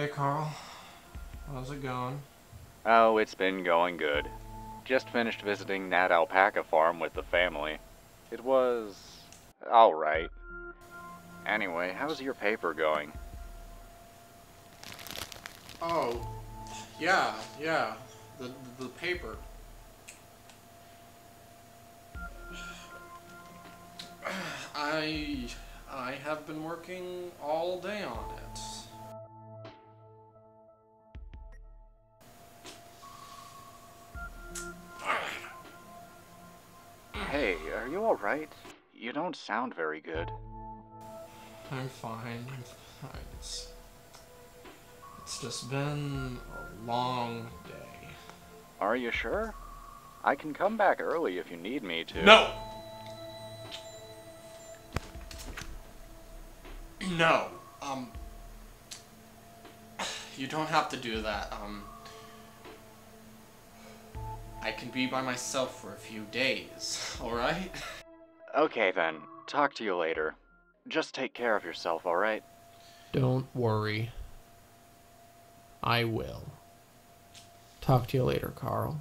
Hey Carl, how's it going? Oh, it's been going good. Just finished visiting that alpaca farm with the family. It was... alright. Anyway, how's your paper going? Oh, yeah, the paper. I have been working all day on it. Hey, are you alright? You don't sound very good. I'm fine. It's just been a long day. Are you sure? I can come back early if you need me to. No! No. You don't have to do that. I can be by myself for a few days, alright? Okay then. Talk to you later. Just take care of yourself, alright? Don't worry. I will. Talk to you later, Carl.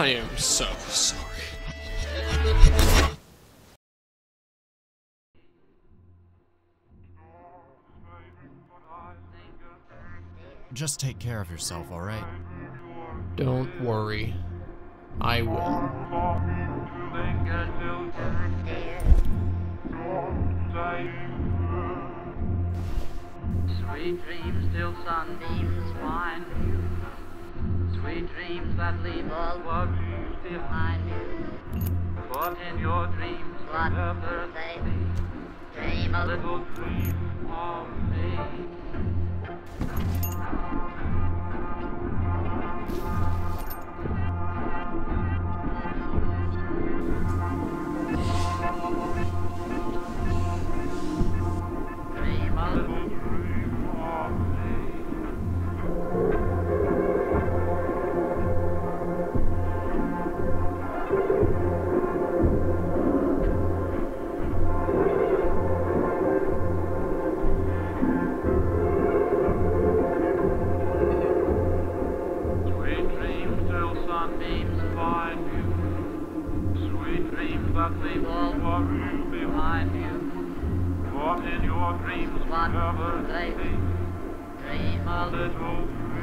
I am so sorry. Just take care of yourself, all right? Don't worry. I will. Sweet dreams till sun beams fine. Sweet dreams that leave all worries behind you. But in your dreams, whatever they be, dream a little dream of me. Dream in your dreams, whatever they be. Dream a little.